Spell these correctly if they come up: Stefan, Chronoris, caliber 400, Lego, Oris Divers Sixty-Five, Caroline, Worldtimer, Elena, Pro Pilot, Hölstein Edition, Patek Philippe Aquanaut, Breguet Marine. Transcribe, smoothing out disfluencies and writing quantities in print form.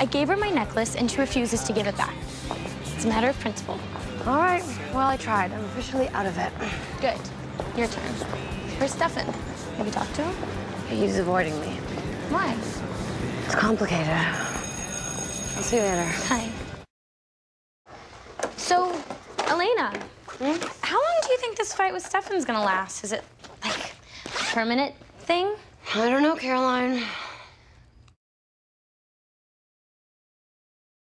I gave her my necklace, and she refuses to give it back. It's a matter of principle. All right. Well, I tried. I'm officially out of it. Good. Your turn. Where's Stefan? Have you talked to him? He's avoiding me. Why? It's complicated. I'll see you later. Hi. So, Elena, how long do you think this fight with Stefan's gonna last? Is it, like, a permanent thing? I don't know, Caroline.